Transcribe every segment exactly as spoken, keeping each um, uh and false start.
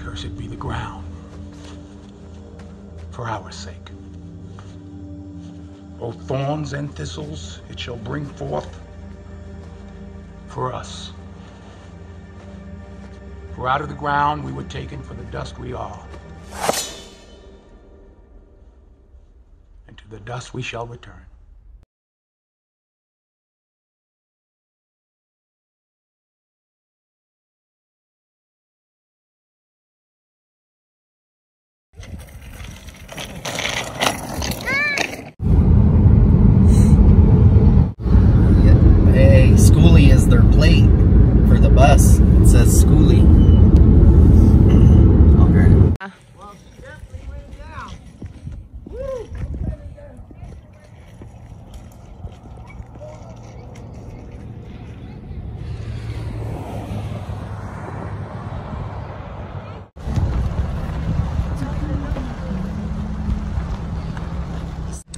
Cursed be the ground. For our sake. O thorns and thistles, it shall bring forth for us. For out of the ground we were taken, for the dust we are. And to the dust we shall return.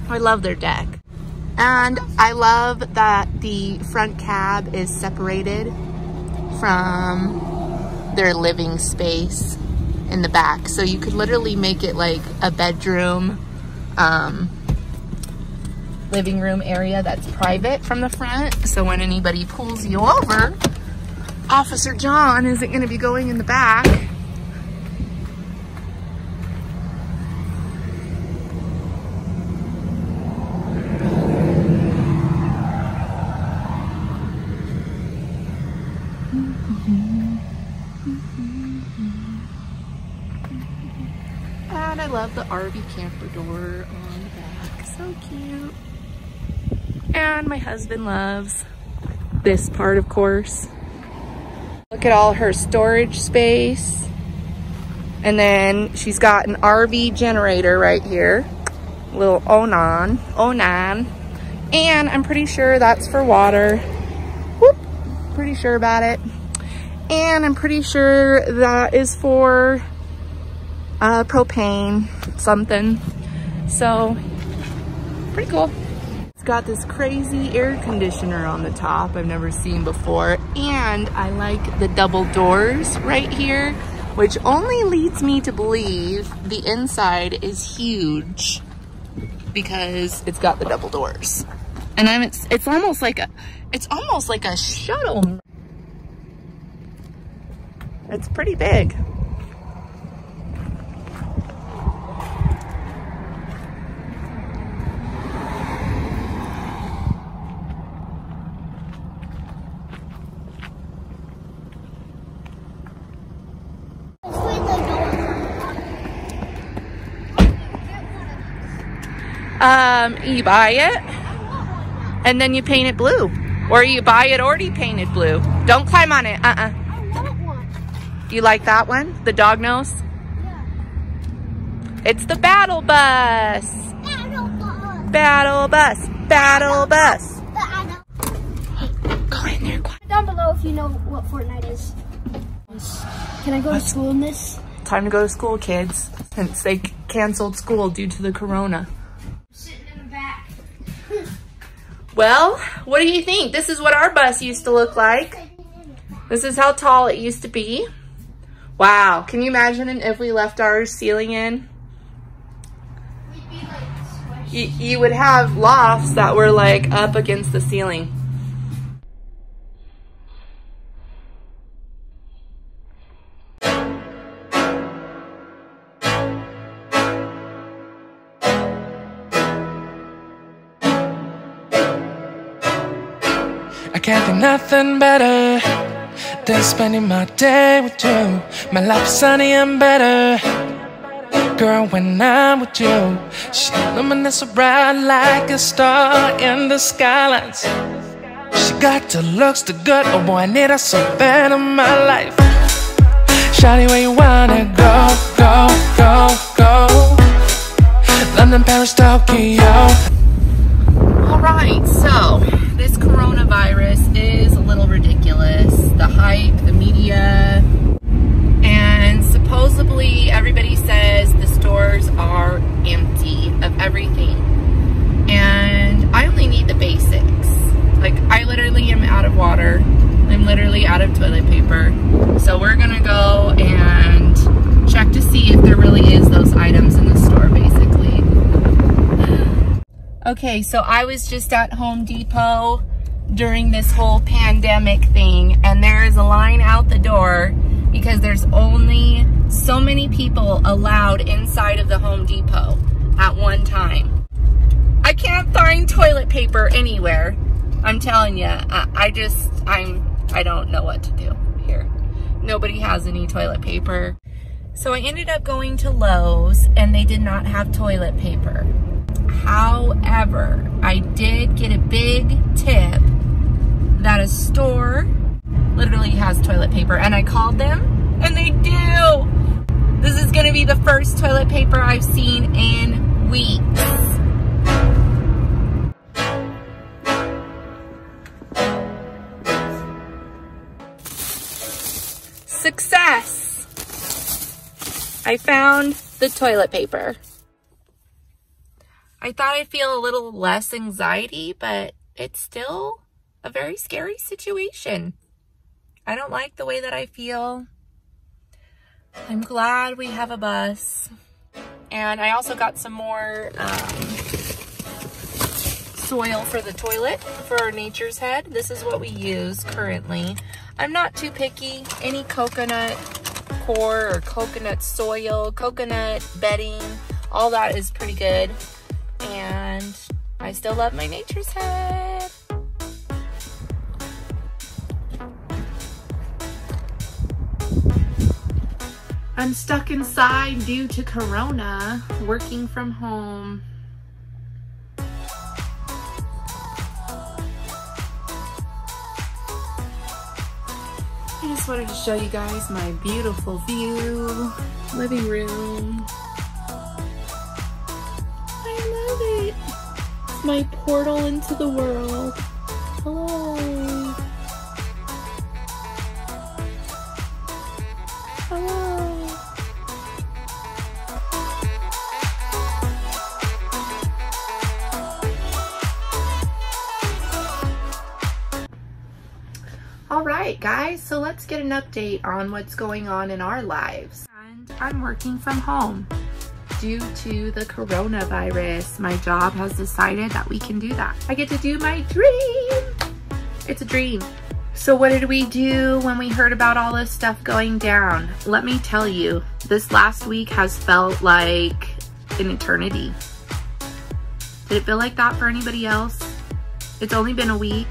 I love their deck. And I love that the front cab is separated from their living space in the back. So you could literally make it like a bedroom, um, living room area that's private from the front. So when anybody pulls you over, Officer John isn't gonna be going in the back. And I love the R V camper door on the back, so cute. And my husband loves this part, of course. Look at all her storage space. And then she's got an R V generator right here, little Onan, Onan. And I'm pretty sure that's for water. Whoop, pretty sure about it. And I'm pretty sure that is for uh, propane something. So, pretty cool. It's got this crazy air conditioner on the top I've never seen before. And I like the double doors right here, which only leads me to believe the inside is huge because it's got the double doors. And I'm, it's, it's almost like a, it's almost like a shuttle. It's pretty big. Um, you buy it and then you paint it blue, or you buy it already painted blue. Don't climb on it. Uh-uh. You like that one? The dog nose? Yeah. It's the battle bus. Battle bus. Battle bus. Battle bus. Go in there. Quiet. Down below if you know what Fortnite is. Can I go What's to school in this? Time to go to school, kids. Since they canceled school due to the corona. Sitting in the back. Well, what do you think? This is what our bus used to look like. This is how tall it used to be. Wow, can you imagine if we left our ceiling in? We'd be like you, you would have lofts that were like up against the ceiling. I can't think nothing better than spending my day with you. My life's sunny and better, girl, when I'm with you. She illuminates so bright like a star in the skylines. She got the looks, the good, oh boy, I need her so bad in my life. Shawty, where you wanna go, go, go, go? London, Paris, Tokyo. Alright, so this coronavirus is a little ridiculous. The hype, the media, and supposedly everybody says the stores are empty of everything. And I only need the basics. Like, I literally am out of water. I'm literally out of toilet paper. So we're gonna go and Okay, so I was just at Home Depot during this whole pandemic thing, and there is a line out the door because there's only so many people allowed inside of the Home Depot at one time. I can't find toilet paper anywhere. I'm telling you, I, I just, I'm, I don't know what to do here. Nobody has any toilet paper. So I ended up going to Lowe's, and they did not have toilet paper. However, I did get a big tip that a store literally has toilet paper, and I called them and they do. This is gonna be the first toilet paper I've seen in weeks. Success! I found the toilet paper. I thought I'd feel a little less anxiety, but it's still a very scary situation. I don't like the way that I feel. I'm glad we have a bus. And I also got some more um, soil for the toilet for Nature's Head. This is what we use currently. I'm not too picky. Any coconut core or coconut soil, coconut bedding, all that is pretty good. And I still love my Nature's Head. I'm stuck inside due to Corona, working from home. I just wanted to show you guys my beautiful view, living room. I love it. My portal into the world. Hello. Hello. Alright guys, so let's get an update on what's going on in our lives. And I'm working from home. Due to the coronavirus, my job has decided that we can do that. I get to do my dream. It's a dream. So what did we do when we heard about all this stuff going down? Let me tell you, this last week has felt like an eternity. Did it feel like that for anybody else? It's only been a week,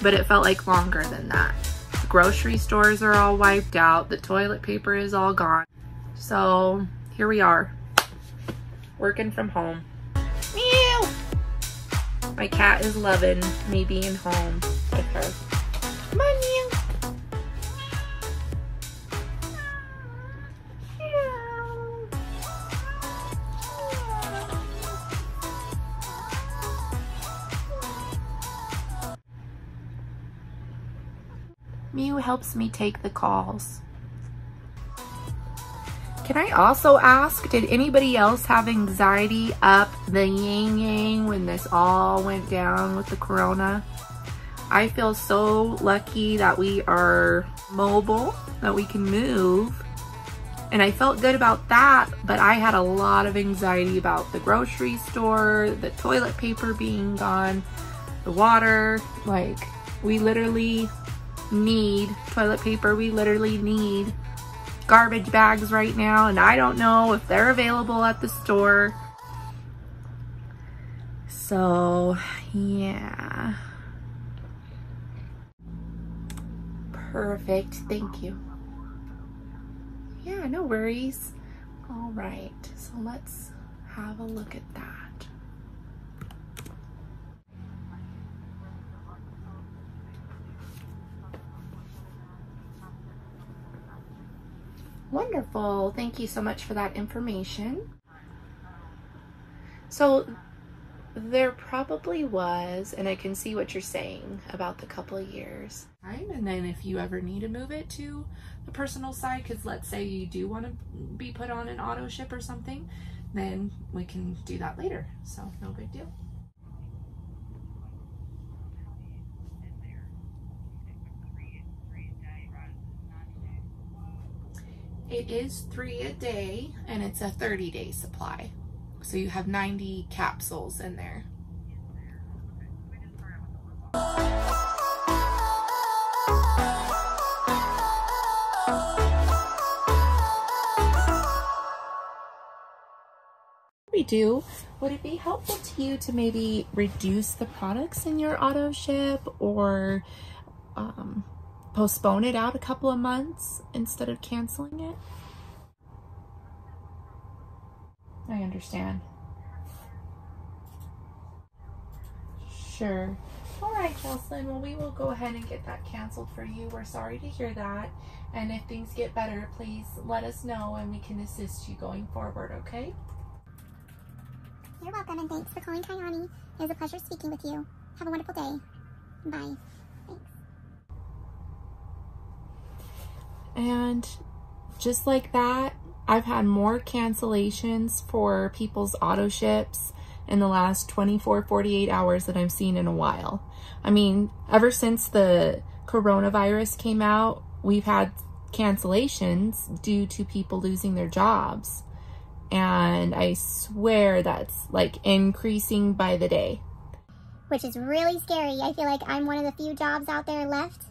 but it felt like longer than that. The grocery stores are all wiped out. The toilet paper is all gone. So here we are, working from home. Meow! My cat is loving me being home with her. Come on, Meow. Meow helps me take the calls. Can I also ask, did anybody else have anxiety up the yang yang when this all went down with the corona? I feel so lucky that we are mobile, that we can move. And I felt good about that, but I had a lot of anxiety about the grocery store, the toilet paper being gone, the water. Like, we literally need toilet paper, we literally need garbage bags right now, and I don't know if they're available at the store. So, yeah. Perfect, thank you. Yeah, no worries. All right, so let's have a look at that. Wonderful, thank you so much for that information. So there probably was, and I can see what you're saying about the couple of years. And then if you ever need to move it to the personal side, because let's say you do want to be put on an auto ship or something, then we can do that later, so no big deal. It is three a day, and it's a thirty day supply. So you have ninety capsules in there. do, would it be helpful to you to maybe reduce the products in your auto ship, or um, postpone it out a couple of months instead of canceling it? I understand. Sure. All right, Jocelyn, well, we will go ahead and get that canceled for you. We're sorry to hear that. And if things get better, please let us know and we can assist you going forward, okay? You're welcome, and thanks for calling Kiani. It was a pleasure speaking with you. Have a wonderful day. Bye. Thanks. And just like that, I've had more cancellations for people's auto ships in the last twenty-four, forty-eight hours that I've seen in a while. I mean, ever since the coronavirus came out, we've had cancellations due to people losing their jobs. And I swear that's like increasing by the day. Which is really scary. I feel like I'm one of the few jobs out there left,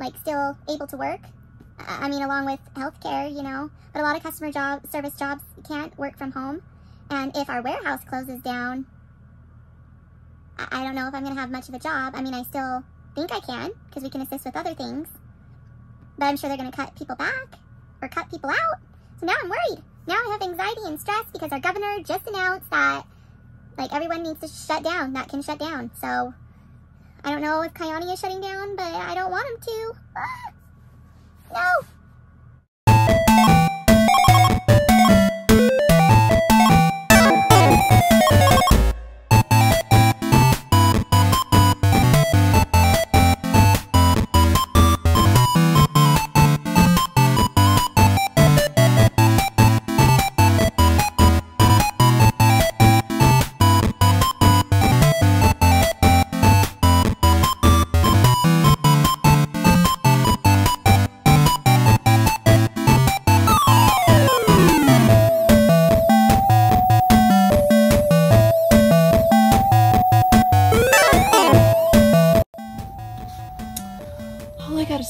like still able to work. I mean, along with healthcare, you know, but a lot of customer job service jobs can't work from home. And if our warehouse closes down, I don't know if I'm gonna have much of a job. I mean, I still think I can, because we can assist with other things, but I'm sure they're gonna cut people back or cut people out. So now I'm worried. Now I have anxiety and stress because our governor just announced that like everyone needs to shut down, that can shut down. So I don't know if Kiani is shutting down, but I don't want him to. Ah! No.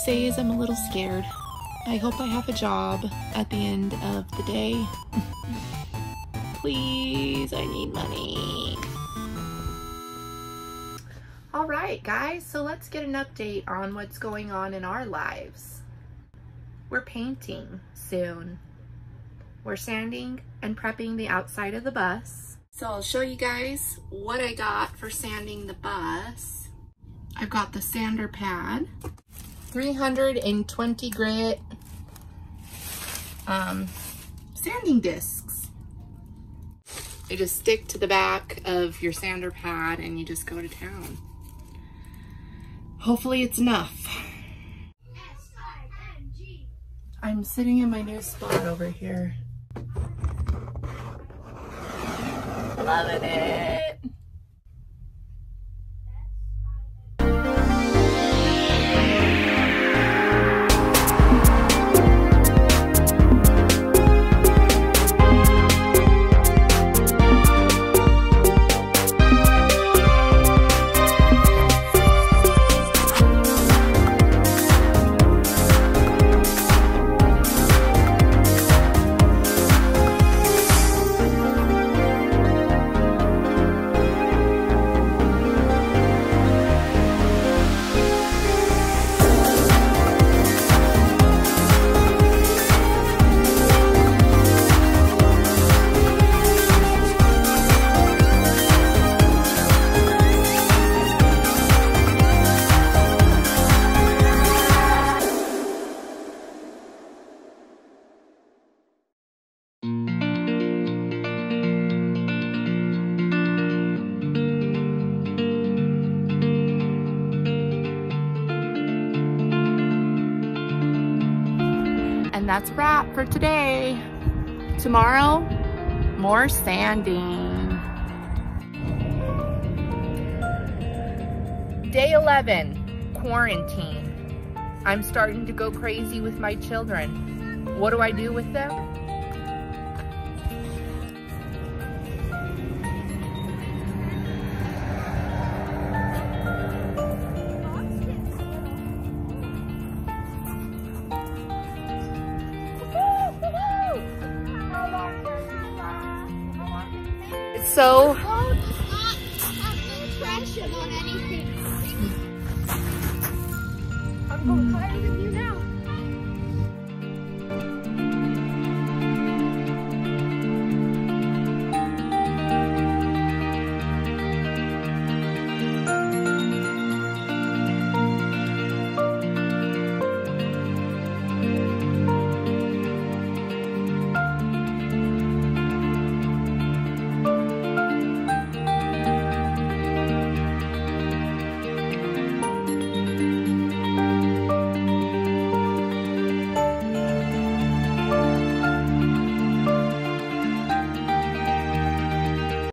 Is I'm a little scared. I hope I have a job at the end of the day. Please, I need money. All right, guys, so let's get an update on what's going on in our lives. We're painting soon. We're sanding and prepping the outside of the bus. So I'll show you guys what I got for sanding the bus. I've got the sander pad. three hundred twenty grit um, sanding discs. They just stick to the back of your sander pad and you just go to town. Hopefully it's enough. S I N G. I'm sitting in my new spot over here. Loving it. That's a wrap for today. Tomorrow, more sanding. Day eleven, quarantine. I'm starting to go crazy with my children. What do I do with them? So